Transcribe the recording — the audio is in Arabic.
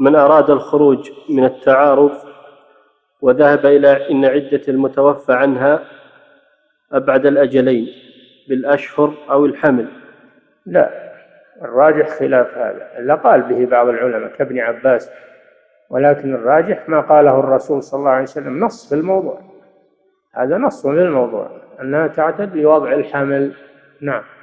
من أراد الخروج من التعارض وذهب إلى إن عدة المتوفى عنها أبعد الأجلين بالأشهر أو الحمل. لا، الراجح خلاف هذا، لا قال به بعض العلماء كابن عباس، ولكن الراجح ما قاله الرسول صلى الله عليه وسلم، نص في الموضوع، هذا نص في الموضوع أنها تعتد بوضع الحمل. نعم.